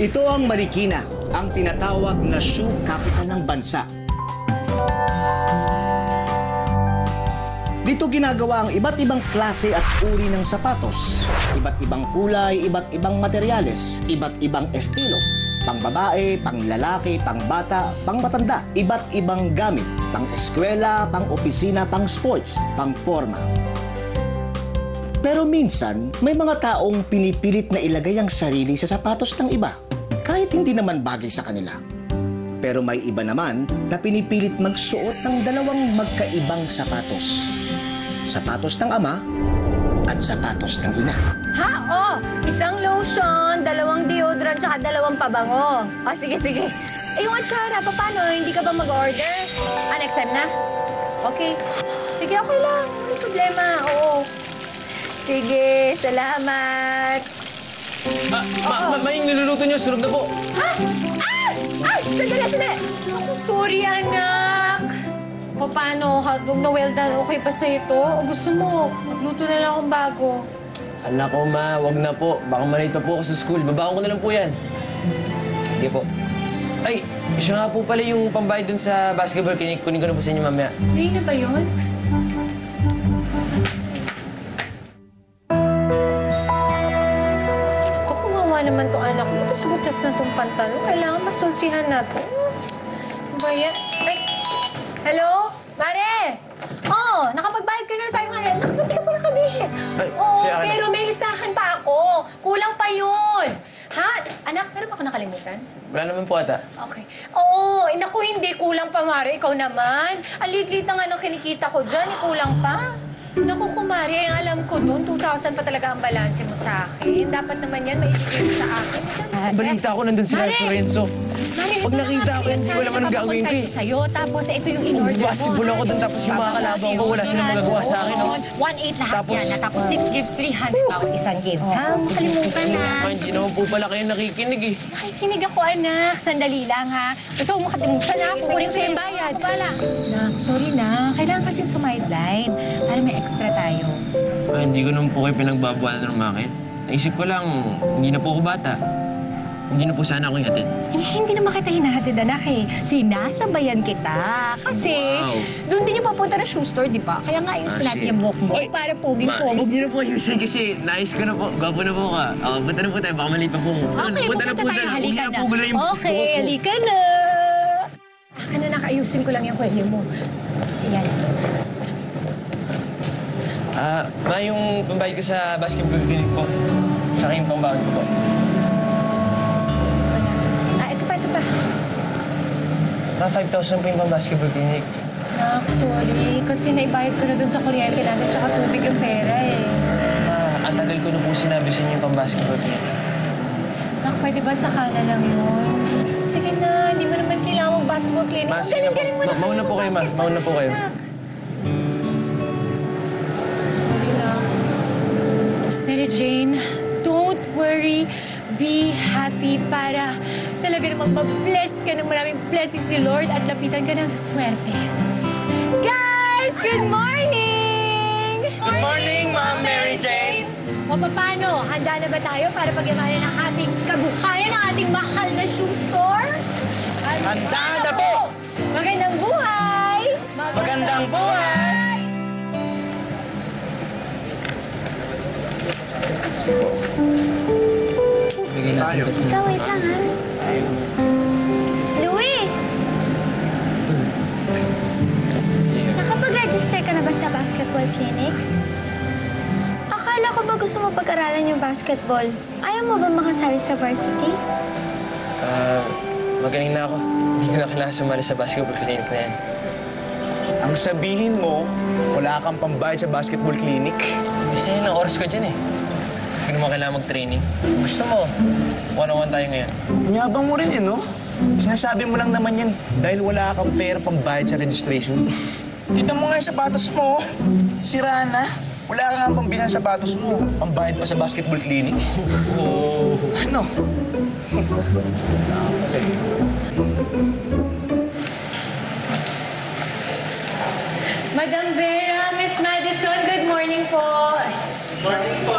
Ito ang Marikina, ang tinatawag na shoe capital ng bansa. Dito ginagawa ang iba't ibang klase at uri ng sapatos. Iba't ibang kulay, iba't ibang materyales, iba't ibang estilo. Pang-babae, pang-lalaki, pang-bata, pang-matanda, iba't ibang gamit. Pang-eskwela, pang-opisina, pang-sports, pang-porma. Pero minsan, may mga taong pinipilit na ilagay ang sarili sa sapatos ng iba, kahit hindi naman bagay sa kanila. Pero may iba naman na pinipilit magsuot ng dalawang magkaibang sapatos. Sapatos ng ama at sapatos ng ina. Ha? Oh! Isang lotion, dalawang deodorant, tsaka dalawang pabango. Oh, sige, sige. Eh, yung atsara, paano? Hindi ka ba mag-order? Ah, next time na? Okay. Sige, okay lang. May problema. Oo. Sige, salamat. Maing niluluto niyo, sunog na po. Ha? Ah! Ay! Sandali! Sorry, anak. O paano? Hotdog na well done. Okay pa sa ito? O gusto mo? Magluto na lang akong bago. Anak ko, ma. Wag na po. Baka malito po ako sa school. Babakon ko na lang po yan. Sige po. Ay, siya nga po pala yung pambayad dun sa basketball. Kunin ko na po sa inyo mamaya. Ngayon na ba yun? Naman itong anak mo, tapos butas na itong pantalon. Kailangan masulsihan natin. Baya... Ay! Hello? Mare! Oh, nakapagbayad ka na ng 500. Naku, hindi ka pala kabihis. Oh, pero may listahan pa ako. Kulang pa yun. Ha? Anak, meron ba ako nakalimutan? Wala naman po ata. Okay. Oo, naku, hindi. Kulang pa, Mare. Ikaw naman. Ang liit-liit na nga nung kinikita ko dyan. Kulang pa. Naku, kumari, ang alam ko doon, 2,000 pa talaga ang balanse mo sa akin. Dapat naman yan, maibigay sa akin. Balita ko, nandun si Ralph Lorenzo. Pag nakita ko yan, hindi ko alam anong gagawin ko eh. Tapos ito yung in-order mo. Basketball ako doon, tapos yung mga kalabang ko, wala silang magagawa sa akin. 1,800 lahat yan, tapos 6 gives, 300 bawat isang games. Ha, makalimutan na. Hindi naman po pala kayo nakikinig eh. Nakikinig ako, anak. Sandali lang, ha. Basta makatimutan na ako, kunin ko yung bayad. Nak, sorry na. Kailangan kasi sumideline para may extra tayo. Ay, hindi ko naman po kayo pinagbabawal ng market. Naisip ko lang, hindi na po ako bata. Hindi na po sana ako ihatid. Hindi naman kita hinahatid, anak eh. Sinasabayan kita. Kasi, doon din yung papunta na shoe store, di ba? Kaya nga ayusin natin yung buhok mo. Ay, para pogi-pogi. Huwag niyo na po ayusin kasi nais ko na po. Gwapo na po ka. Punta na po tayo, baka maliit pa po. Okay, punta tayo. Halika na. Okay, halika na. Aka na nakaayusin ko lang yung kwelyo mo. Ayan. Ma, yung pambayad ko sa basketball clinic po. Saka yung pambayad ko po. Ito pa. Ma, 5,000 po yung pambasketball clinic. Nak, sorry. Kasi naibayad ko na dun sa kuryente namin tsaka tubig yung pera eh. Ma, ang tagal ko na po sinabi sa inyo yung pambasketball clinic. Nak, pwede ba sakala lang yun? Sige na, hindi mo naman kailangan mag-basketball clinic. Ang galing-galing mo na kayo. Mauna po kayo, ma. Mauna po kayo. Mary Jane, don't worry. Be happy para talaga namang mabless ka ng maraming blessings ni Lord at lapitan ka ng swerte. Guys, good morning! Good morning, Ma'am Mary Jane! O paano, handa na ba tayo para pagyamanin ang ating kabuhayan, ang ating mahal na shoe store? Handa na po! Magandang buhay! Magandang buhay! Bigay natin kasi. Ikaw, wait lang, ha? Louie! Nakapag-register ka na ba sa basketball clinic? Akala ko ba gusto mo pag-aralan yung basketball? Ayaw mo ba makasali sa varsity? Magaling na ako. Hindi ko na kailangan sumali sa basketball clinic na yan. Ang sabihin mo, wala kang pambayad sa basketball clinic? Isa yun ang oras ko dyan, eh. Hindi mo kailangan mag-training. Gusto mo, one-on-one tayo ngayon. Niyabang mo rin eh, no? Sinasabi mo lang naman yan dahil wala kang pera pang bayad sa registration. Kita mo nga yung sapatos mo, sira na. Wala ka nga pang bilang sapatos mo, pang bayad pa sa basketball clinic. Oh. Ano? Okay. Madam Vera, Miss Madison, good morning po. Good morning po.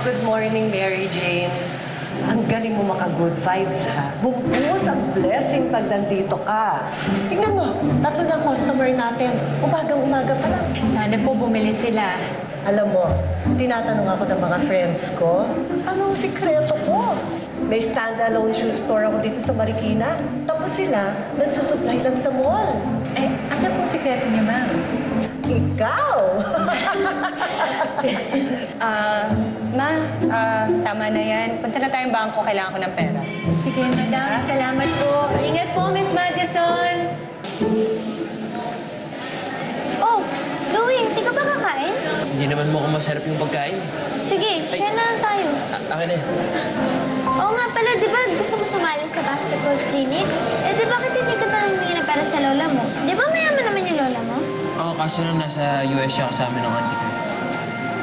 Good morning, Mary Jane. Ang galing mo maka-good vibes, ha? Bukos ang blessing pag nandito ka. Tingnan mo, tatlo ng customer natin. Umagang-umaga pa lang. Sana po bumili sila. Alam mo, tinatanong ako ng mga friends ko, anong sikreto ko? May stand-alone shoe store ako dito sa Marikina. Tapos sila, nagsusupply lang sa mall. Eh, ano pong sikreto niyo, ma'am? Ikaw! Tama na yan. Punta na tayong bangko. Kailangan ko ng pera. Sige, madam. Salamat po. Ingat po, Miss Madison. Oh, Louie, hindi ka ba kakain? Hindi naman mukhang masarap yung pagkain. Sige, share na lang tayo. Akin eh. Oo nga pala, di ba gusto mo sumali sa basketball clinic? Eh, di bakit hindi ka na humingi ng pera sa lola mo? Di ba mayaman naman yung lola mo? Oo, kaso nung nasa US siya kasama ng auntie ko.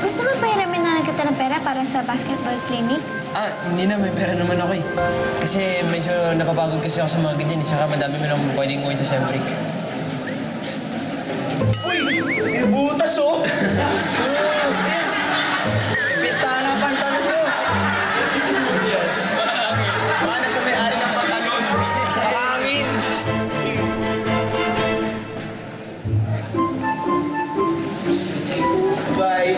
Gusto mo pahiramin na nagkita ng pera para sa basketball clinic? Ah, hindi na. May pera naman ako eh. Kasi medyo napapagod kasi ako sa mga ganyan. Saka madami mo lang pwedeng gawin sa Sembrick. Uy! Butas oh! Bintana pantalon mo! Paano sa may-ari ng pantalon? Pangin! Bye!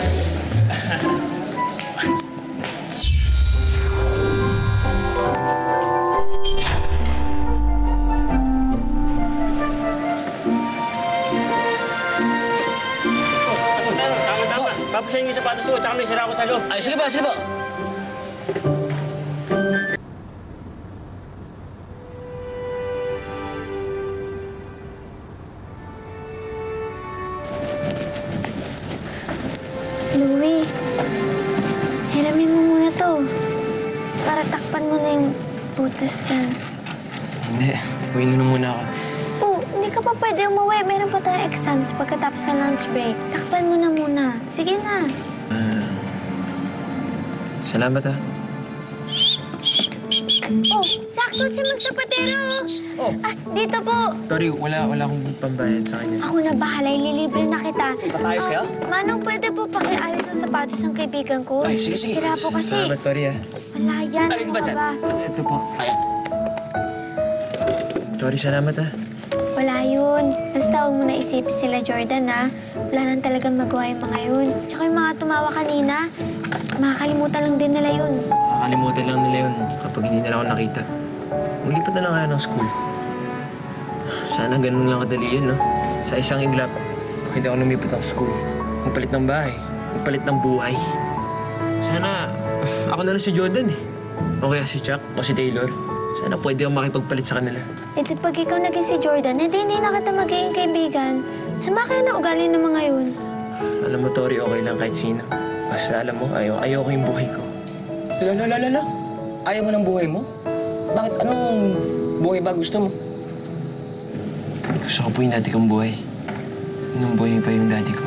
Tapos yung sapatos ko, tsaka may sira ako sa loob. Ay, sige ba, sige ba. Louie, hiramin mo muna to. Para takpan mo na yung butas dyan. Hindi. Uwi na muna ako. Hindi ka pa pwede umuwi. Meron pa tayong exams pagkatapos sa lunch break. Takpan mo na muna. Sige na. Salamat, ha? Oh, sakto si Mang Sapatero. Oh. Ah, dito po. Sorry, wala akong pambayad sa kanya. Ako na bahala. Ililibre na kita. Patayos kayo? Manong, pwede po pakiayos ang sapatos ng kaibigan ko. Ay, sige, sige. Sira po kasi. Salamat, Tori, ha? Wala yan. Alin ba dyan? Ito po. Ayan. Tori, salamat, ha? Wala yun. Basta huwag mo na isipin sila, Jordan, ha? Wala lang talagang magawa yung mga yun. Tsaka yung mga tumawa kanina, makakalimutan lang din nila yun. Makakalimutan lang nila yun kapag hindi nila ako nakita. Ulipat na lang kaya ng school. Sana ganun lang kadali yun, no? Sa isang iglap, hindi ako lumipat ng school. Magpalit ng bahay. Magpalit ng buhay. Sana ako na lang si Jordan, eh. O kaya si Chuck o si Taylor. Sana pwede akong makipagpalit sa kanila. E di pag ikaw naging si Jordan, edi hindi na kita magiging kaibigan. Sama kaya na ugali ng mga yun? Alam mo, Tori, okay lang kahit sino. Basta alam mo, ayaw ko yung buhay ko. Lala. Ayaw mo ng buhay mo? Bakit? Anong buhay ba gusto mo? Gusto ko po yung dati kong buhay. Anong buhay pa yung dati ko?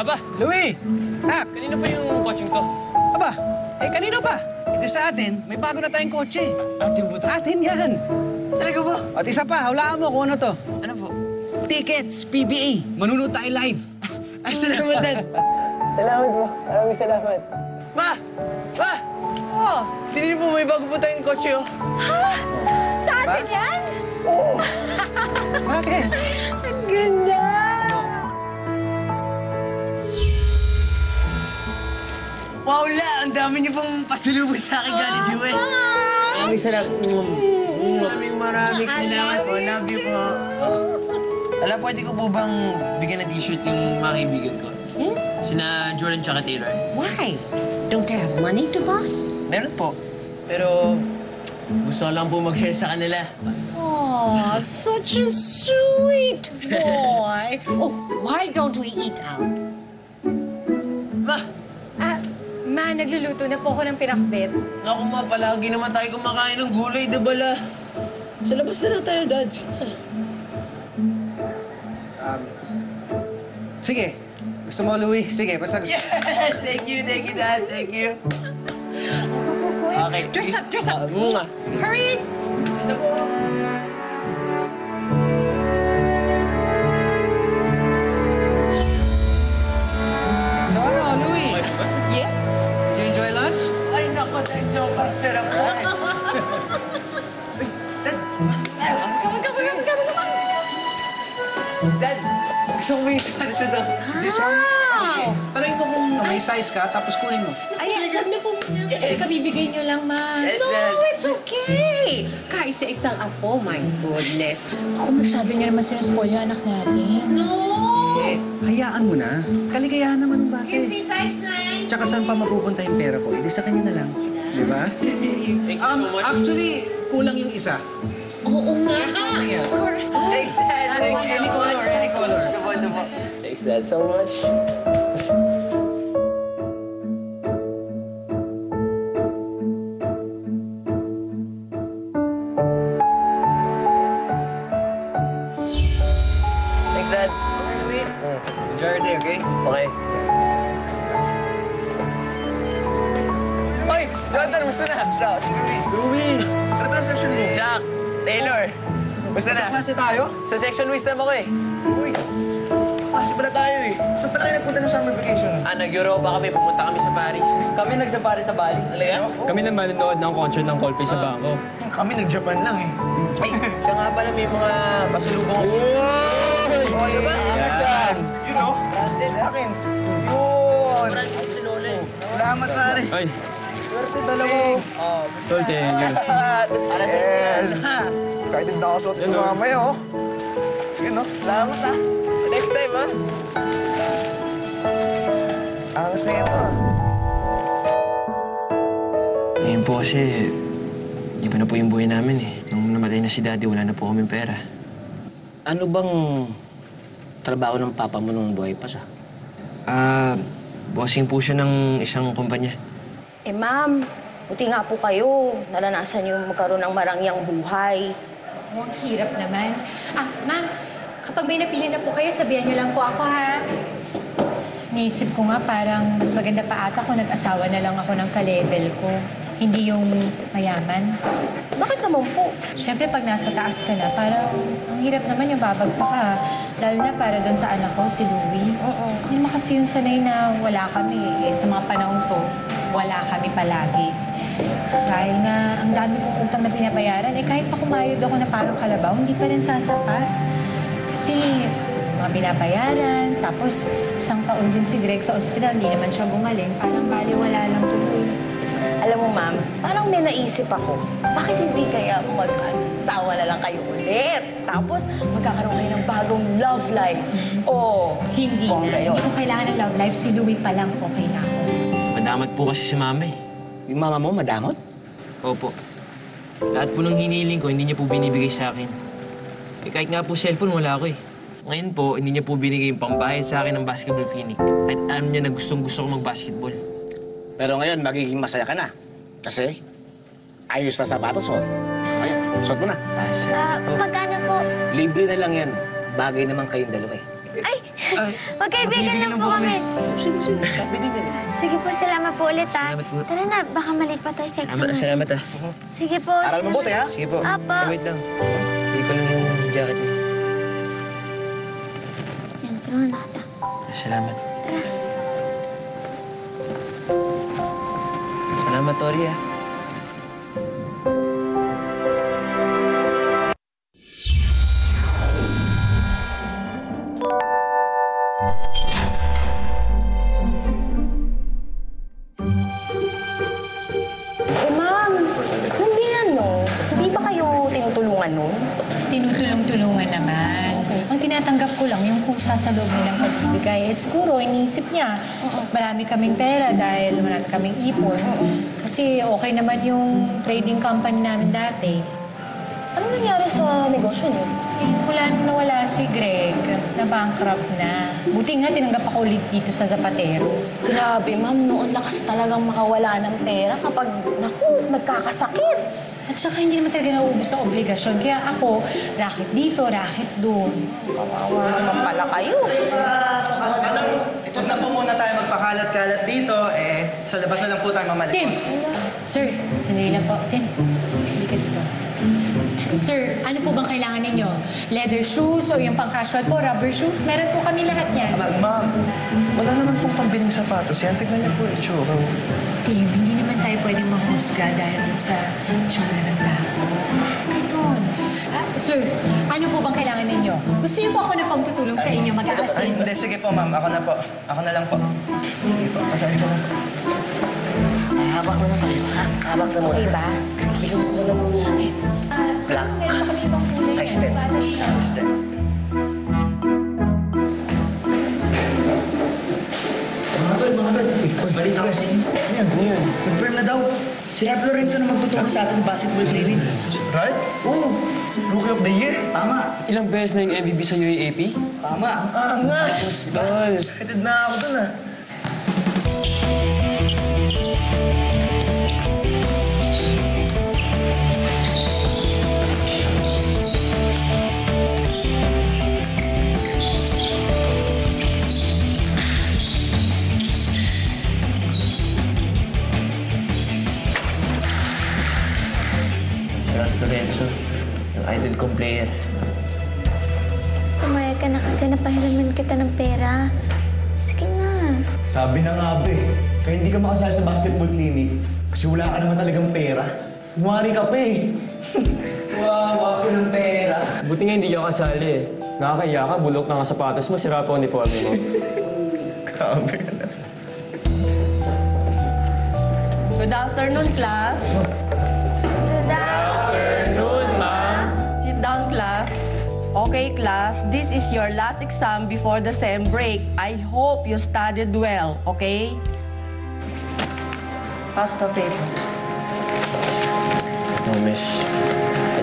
Aba, Louie! Ha, kanino pa yung coaching to? Aba, kanino pa? Ito sa atin, may bago na tayong kotse. Atin po to? Atin yan. Talaga po? At isa pa, hulaan mo kung ano to. Ano po? Tickets, PBA. Manunod tayo live. Ay, salamat, Dad. Salamat po. Maraming salamat. Ma! Ma! Oh! Hindi po may bago po tayong kotse, oh. Ha? Sa atin yan? Oo! Bakit? Ang ganda! Wow, la! Ang dami niyo pong pasulubog sa akin galing US. Maraming salamat. Maraming salamat po. Love you po. Ala, pwede ko po bang bigyan ng t-shirt yung mga kaibigan ko? Hmm? Sina Jordan tsaka Taylor. Why? Don't I have money to buy? Meron po. Pero gusto ko lang po mag-share sa kanila. Aw, such a sweet boy. Oh, why don't we eat out? Ma! Ma, nagluluto na po ako ng pinakbet. Naku, ma, palagi naman tayo kumakain ng gulay, di ba la? Sa labas na lang tayo, Dads. Sige. Gusto mo, Louie? Sige, basta gusto. Yes! Thank you, Dad. Thank you. Okay. Dress up, dress up. Hurry! Dress up. So, ano, Louie? Yeah? Did you enjoy lunch? Ay, naku, dahil sobrang sarap ko. Dad, gusto ko may sapatos ito. This one? Sige, tarayin ko kung may size ka, tapos kunin mo. Ay, alam na po muna. Yes. Kabibigay niyo lang, ma. Yes, no, Dad. It's okay. Kaisa-isang apo, my goodness. Ako, masyado niyo naman sinuspoil yung anak natin. No! Eh, hayaan mo na. Kaligayahan naman ang bakit. Excuse me, size 9. Tsaka saan pa mapupunta yung pera ko? Hindi sa kanya na lang. Di ba? Thank you so much. Actually, kulang yung isa. Oo nga. Thanks, Dad. Thank you so much. Thanks, Dad, so much. Thanks, Dad. Enjoy your day, okay? Okay. Ay! Jonathan, musta na? Louie! Ano tayo section mo? Jack! Taylor! Basta na. Klase tayo? Sa section wisdom ako eh. Uy, klase pala tayo eh. Saan pala kayo nagpunta ng summer vacation? Ah, nag-Europa kami. Pumunta kami sa Paris. Kami nagsa-Paris sa Bali. Talaga? Kami naman nanood ng concert ng Coldplay sa Bangkok. Kami nag-Japan lang eh. Ay, siya nga pala may mga pasulubong ako. Wow! Ano ba? Ano siya? You know? Landed akin. Yun! Salamat, pare. Ay. Swerte dalawa. Oh, thank you. Para sa inyo. Excited na ako suot ito mamaya, oh. Sige, no? Salamat, ha? Next time, ha? Angas na ito, ha? Ngayon po kasi, iba na po yung buhay namin, eh. Nung namatay na si Daddy, wala na po kaming pera. Ano bang trabaho ng papa mo nung buhay pa siya? Bossing po siya ng isang kumpanya. Eh, ma'am, buti nga po kayo. Naranasan niyo magkaroon ng marangyang buhay. Oh, ang hirap naman. Ah, ma'am, kapag may napili na po kayo, sabihan niyo lang po ako, ha? Naisip ko nga parang mas maganda pa ata kung nag-asawa na lang ako ng ka-level ko. Hindi yung mayaman. Bakit naman po? Siyempre, pag nasa taas ka na, parang ang hirap naman yung babagsak ka. Lalo na para doon sa anak ko, si Louie. Oo. Hindi naman kasi yung sanay na wala kami. Eh, sa mga panahon po, wala kami palagi. Dahil nga, ang dami kong utang na pinabayaran, eh kahit pa kumayod ako na parang kalabaw, hindi pa rin sasapat. Kasi mga binabayaran, tapos isang taon din si Greg sa ospital, hindi naman siya gumaling, parang baliwala lang tuloy. Alam mo, ma'am, parang may naisip ako, bakit hindi kaya mag-asawa na lang kayo ulit? Tapos magkakaroon kayo ng bagong love life. O, hindi na. Kayo. Hindi ko kailangan ng love life, si Louie pa lang okay na ako. Madamot po kasi si mama eh. Yung mama mo, madamot? Opo. Lahat po ng hinihiling ko, hindi niya po binibigay sa akin. Eh, kahit nga po cellphone, wala ako eh. Ngayon po, hindi niya po binigay yung pambayad sa akin ng basketball clinic. At alam niya na gustong-gusto ko mag-basketball. Pero ngayon, magiging masaya ka na. Kasi, ayos na sapatos mo. Ayan, suot mo na. Pagkano po? Libre na lang yan. Bagay naman kayong dalawa eh. Ay! Magkaibigan lang po kami. Sige, sabi ni Mel. Sige po, salamat po ulit, ha? Salamat po. Tara na, baka maliit pa tayo sa exam. Salamat, ha? Sige po. Aral mo po tayo, ha? Sige po. Apo. Wait lang. Hindi ko lang yung jacket mo. Yan, tulungan na kita. Salamat. Tara. Salamat, Tori, ha? tinatanggap ko lang yung kusa sa loob nilang pagbibigay. Eh, siguro, iniisip niya, marami kaming pera dahil marami kaming ipon. Kasi okay naman yung trading company namin dati. Ano nangyari sa negosyo niyo? Eh, wala nung nawala si Greg. Na-bankrupt na. Buti nga, tinanggap ako ulit dito sa Zapatero. Grabe, ma'am. Noon lakas talagang makawala ng pera kapag, naku, nagkakasakit. At saka hindi naman talaga nauubos ang obligasyon. Kaya ako, raket dito, raket doon. Kawawa naman pala kayo. Ito na po muna tayo magpakalat-kalat dito. Eh, sa labas na lang po tayo mamalikos. Tim! Sir, sandali lang po. Tim, hindi ka dito. Sir, ano po bang kailangan ninyo? Leather shoes o yung pang-casual po, rubber shoes? Meron po kami lahat yan. Ma'am, wala naman pong pambiling sapatos. Yan, tignan niyo po itsura. Tim, hindi naman tayo pwede mahusga dahil dun sa itsura ng tao. Ganun. Sir, ano po bang kailangan ninyo? Gusto niyo po ako na pagtutulong sa inyo mag-assist? Hindi, sige po ma'am. Ako na po. Ako na lang po. Sige po. Pasensya na po. Habak na lang kayo, ha? Habak na muna. Okay ba? Bigyan ko na muna. Black. Size 10. Size 10. Balita ko sa inyo. Ano yan? Confirm na daw. Si Ralph Lorenzo na magtuturo sa atin sa basketball training. Right? Oo. Rookie of the year. Tama. Ilang beses na yung MVB sa UAAP? Tama. Angas! Tol. Excited na ako dun ah. Lorenzo, yung idol kong player. Pumayag ka na kasi napahiraman kita ng pera. Sige na. Sabi na nga, Abe. Kaya hindi ka makasali sa basketball clinic kasi wala ka naman talagang pera. Kumari ka pa eh. Wow, ako ng pera. Buti nga hindi ka kasali eh. Nakakaya ka, bulok na nga sapatos mo, sira pa ang uniforme mo. Grabe ka na. Good afternoon, class. Class. Okay, class, this is your last exam before the sem break. I hope you studied well, okay? Pass the paper. No, miss.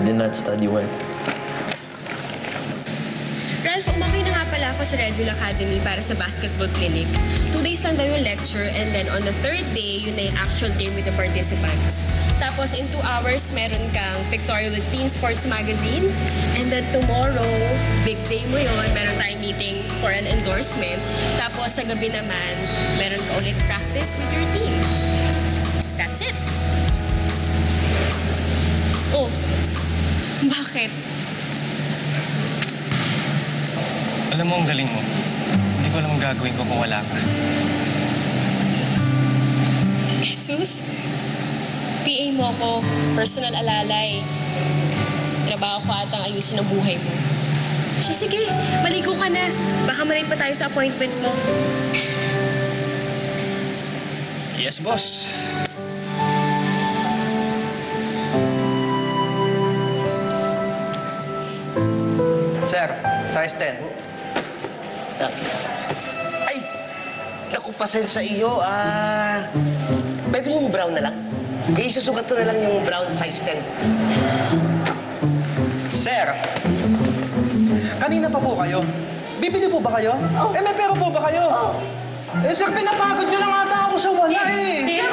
I did not study well. Ralph, umakoy na nga pala ako sa Redville Academy para sa basketball clinic. 2 days lang daw yung lecture and then on the 3rd day, yun na yung actual game with the participants. Tapos in 2 hours, meron kang pictorial with Teen Sports Magazine. And then tomorrow, big day mo yun, meron tayong meeting for an endorsement. Tapos sa gabi naman, meron ka ulit practice with your team. That's it. Oh, bakit? Alam mo, ang galing mo. Hindi ko alam ang gagawin ko kung wala ka. Jesus! PA mo ako. Personal alalay. Trabaho ko atang ayusin ang buhay mo. So, sige, maligo ka na. Baka malate pa tayo sa appointment mo. Yes, boss. Sir, size 10. Ay! Naku, pasensya iyo. Pwede yung brown na lang? Eh, susukat ko na lang yung brown size 10. Sir! Kanina pa po kayo. Bibili po ba kayo? Oh. Eh, may pero po ba kayo? Oh. Eh, sir, pinapagod nyo lang ata ako sa wala eh. Tim, sir,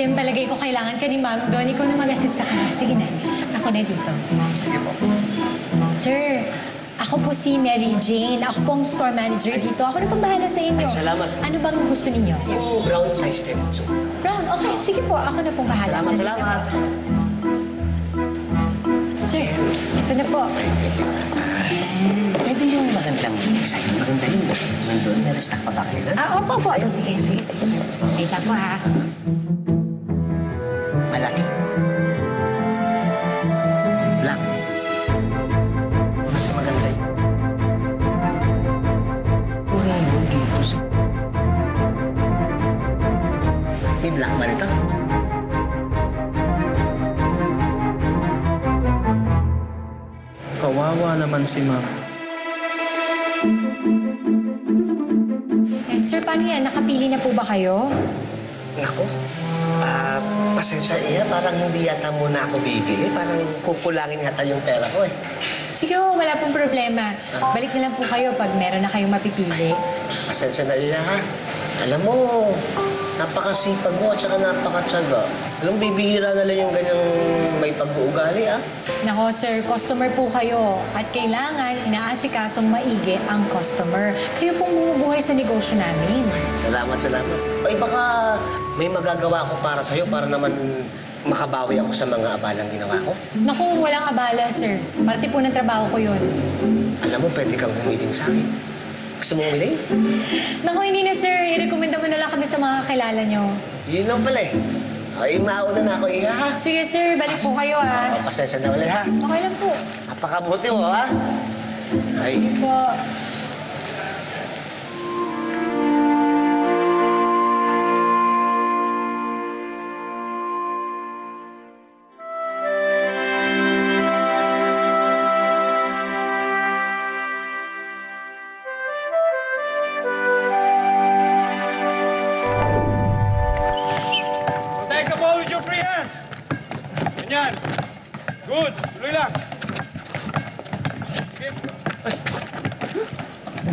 Tim, palagay ko kailangan ka ni Ma'am Don. Ikaw na mag-assist sa kanya. Sige na. Ako na dito. Sige po. Sir, ako po si Mary Jane. Ako po ang store manager dito. Ako na pambahala sa inyo. Ay, salamat. Ano bang gusto ninyo? Yung brown size 10. So, brown? Okay, sige po. Ako na pong bahala. Salamat, salamat. Sir, ito na po. Pwede yung magandang sa'yo. Maganda yun. Nandun, may restock pa ba kayo na? Ah, opo po. Sige, sige, sige. Kita po, ha? Malaki. Black. May black ba nito? Kawawa naman si Ma'am. Sir, paano yan? Nakapili na po ba kayo? Naku, pasensya iya. Parang hindi yata muna ako bibili. Parang kukulangin yata yung pera ko eh. Sige ho, wala pong problema. Balik na lang po kayo pag meron na kayong mapipili. Ay, pasensya na iya ha. Alam mo, napakasipag mo at saka napakatsaga. Alam, bibihira na lang yung ganyang may pag-uugali ah. Nako sir, customer po kayo. At kailangan inaasikasong maigi ang customer. Kayo pong bumubuhay sa negosyo namin. Salamat, salamat. Ay, baka may magagawa ako para sa'yo para naman makabawi ako sa mga abalang ginawa ko. Naku, walang abala sir. Parte po ng trabaho ko yun. Alam mo, pwede kang humiling sa'kin. Gusto mo humiling? Naku, hindi na sir. I-recommenda mo na lang kami sa mga kakilala nyo. Yun lang pala eh. Ay, mauna na ako, Iha, ha? Sige, sir. Balik po kayo, ha? Pasensya na ulit, ha? Okay lang po. Napakabuti mo, ha? Ay. Sige po.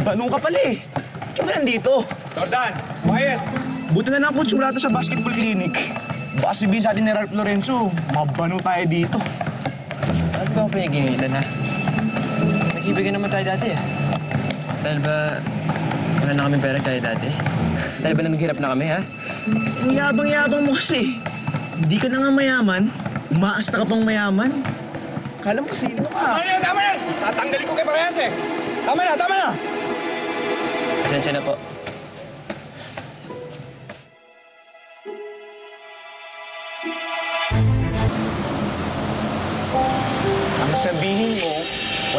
Banong ka pala eh. Diyan ka nandito. Jordan, quiet. Buti na napunch mula ito sa basketball clinic. Baka sabihin sa atin ni Ralph Lorenzo, mabano tayo dito. Bakit ba akong pinagingitan ha? Nag-ibigan naman tayo dati ah. Dahil ba wala na kami pera tayo dati? Dahil ba na naghirap na kami ha? Ang yabang-yabang mo kasi. Hindi ka na nga mayaman, umaas na ka pang mayaman. Kala mo sino ka? Tama na! Tatanggalin ko kay Parehas eh! Tama na! Tama na! Pasensya na po. Ang sabihin mo,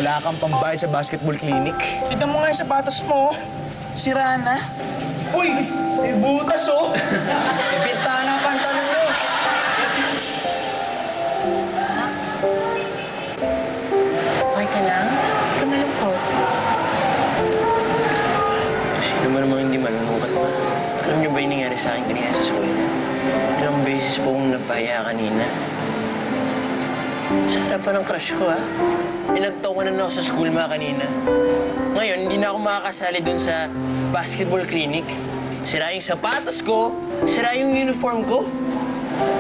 wala kang pambayad sa basketball clinic. Tignan mo nga yung sapatos mo. Sira na. Uy! May butas oh! May bintana ang pantalon mo. Okay ka lang? Kamalungkot. Naman naman hindi malungkot pa. Alam niyo ba yung nangyari sa akin kanina sa school? Ilang beses po akong napahiya kanina. Sa harapan ng crush ko, ha? Nagtawanan na ako sa school mga kanina. Ngayon, hindi na ako makakasali dun sa basketball clinic. Sira yung sapatos ko, sira yung uniform ko.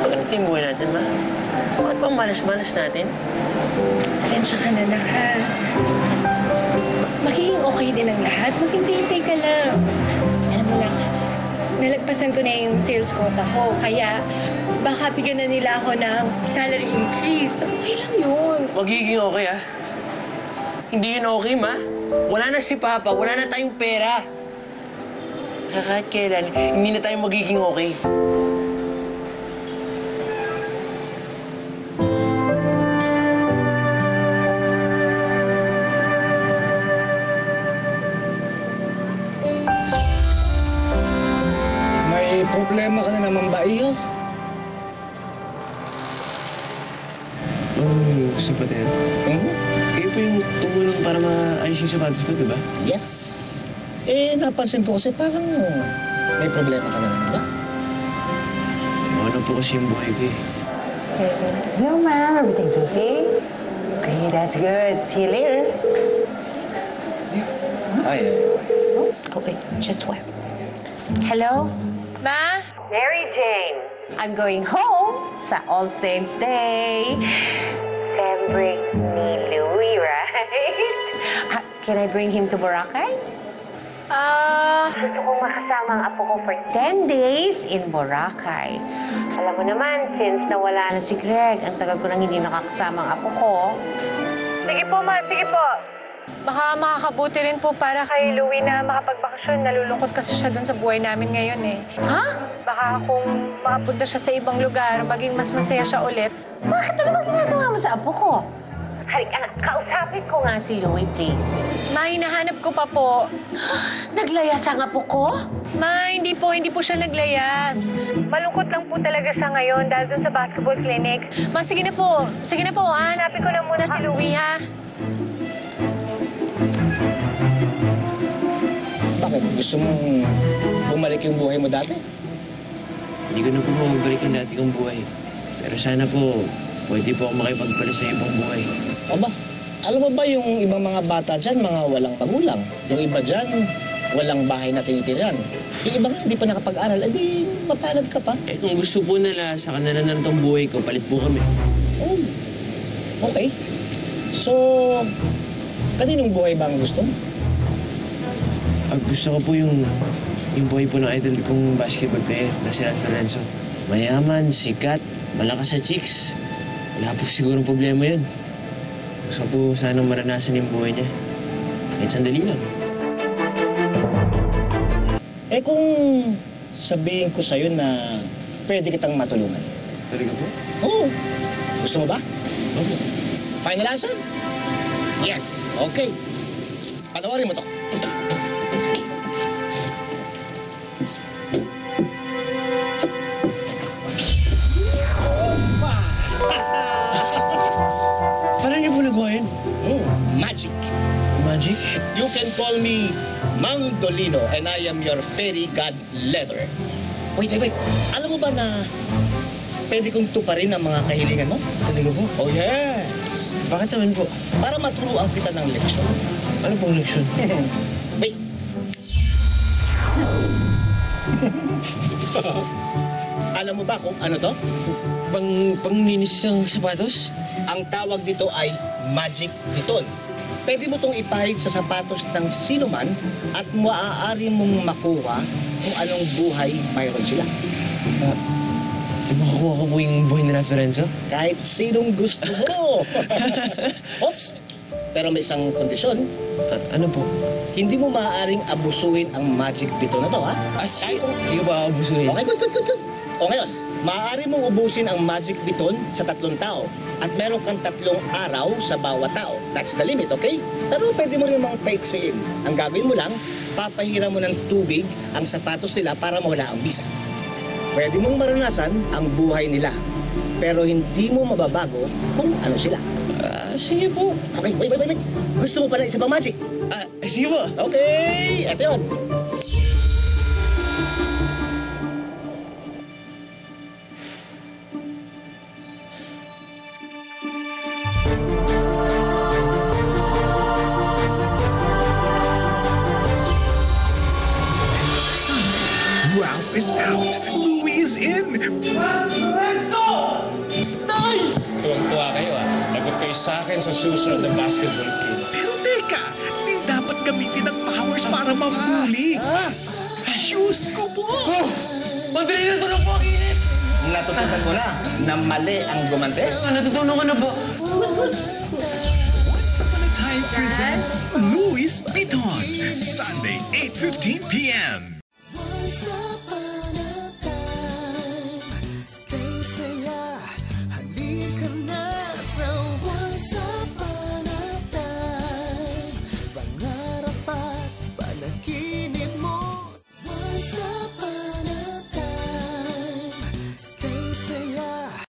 Pagkat yung buhay natin, ma. Bakit bang malas-malas natin? Sensya ka na, nakal. Magiging okay din ang lahat. Maghintay-hintay ka lang. Alam mo lang, nalagpasan ko na yung sales quota ko. Kaya, baka bigyan na nila ako ng salary increase. Okay lang yun. Magiging okay, ah. Hindi yun okay, ma. Wala na si Papa. Wala na tayong pera. Kahit kailan, hindi na tayo magiging okay. Problema ka na naman ba, iyo? Oh, Sapatero. Kayo po yung tumulong para maayos yung sapatos ko, diba? Yes! Eh, napansin ko kasi parang may problema ka na naman ba? Oh, ano po kasi yung buhay ko eh. No, ma'am. Everything's okay. Okay, that's good. See you later. Hi. Okay, just one. Hello? Ma? Mary Jane. I'm going home sa All Saints Day. Celebrate ni Louie, right? Can I bring him to Boracay? Gusto kong makasama ang apo ko for 10 days in Boracay. Alam mo naman, since nawala na si Greg, ang tagal ko nang hindi nakakasama ang apo ko. Sige po, ma. Sige po. Baka makakabuti rin po para kay Louie na makapagbakasyon. Nalulungkot kasi siya dun sa buhay namin ngayon eh. Ha? Baka kung makapunta siya sa ibang lugar, maging mas masaya siya ulit. Bakit? Ano ba ginagawa mo sa apo ko? Harik, anak, kausapin ko nga si Louie, please. Ma, hinahanap ko pa po. Naglayas ang apo ko? Ma, hindi po siya naglayas. Malungkot lang po talaga siya ngayon dahil dun sa basketball clinic. Ma, sige na po, hanapin ko na muna si Louie, ha? Gusto mong bumalik yung buhay mo dati? Hindi ko na po magbalik yung dati kong buhay. Pero sana po, pwede po ako makipagpalit sa ibang buhay. Aba, alam mo ba yung ibang mga bata dyan, mga walang magulang? Yung iba dyan, walang bahay na tinitirian. Yung iba nga, hindi pa nakapag-aral, edi mapalad ka pa. Eh, kung gusto po nila, sa kanila na itong buhay ko, palit po kami. Oh, okay. So, kaninong buhay ba ang gusto mo? Gusto ko po yung buhay po ng idol kong basketball player na si Ralph Lorenzo. Mayaman, sikat, malakas sa chicks. Wala po sigurong problema yun. Gusto po sanang maranasan yung buhay niya. Kahit sandali lang. Eh kung sabihin ko sa'yo na pwede kitang matulungan. Talaga po? Oo. Gusto mo ba? Oo. Final answer? Yes. Okay. Patawarin mo to. Magic. Magic? You can call me Mang Dolino and I am your fairy godmother. Wait. Alam mo ba na pwede kong tuparin ang mga kahilingan mo? Talaga po? Oh, yes. Bakit naman po? Para maturuan kita ng leksyon. Ano pong leksyon? Wait. Alam mo ba kung ano to? Panglinis ng sapatos? Ang tawag dito ay Magic Biton. Pwede mo itong iparig sa sapatos ng sino man at maaari mong makuha kung anong buhay mayroon sila. Makukuha ko po yung buhay na referenso? Kahit sinong gusto mo. Oops! Pero may isang kondisyon. Ano po? Hindi mo maaaring abusuin ang Magic Biton na to, ha? As in? Hindi ko ba abusuin? Okay, good. O ngayon, maaari mong ubusin ang Magic Biton sa 3 tao. At meron kang 3 araw sa bawat tao. That's the limit, okay? Pero pwede mo rin mga paiksiin. Ang gagawin mo lang, papahira mo ng tubig ang sapatos nila para mawala ang bisa. Pwede mong maranasan ang buhay nila. Pero hindi mo mababago kung ano sila. Sige po. Okay, wait. Gusto mo pa na isa pang magic? Sige po. Okay, eto yun. Ralph is out. Louie is in. Ralph Lorenzo! Tay! Tuwang-tuwa kayo, ha? Lagot kayo sa akin sa susunod na basketball game. Pero teka, di dapat gamitin ang powers para mabuli. Shoes ko po! Madali na tulong po, Kinis! Natutunan ko na na mali ang gumante. Natutunan ko na ba? Once Upon a Time presents Louie's Biton. Sunday, 8:15 p.m.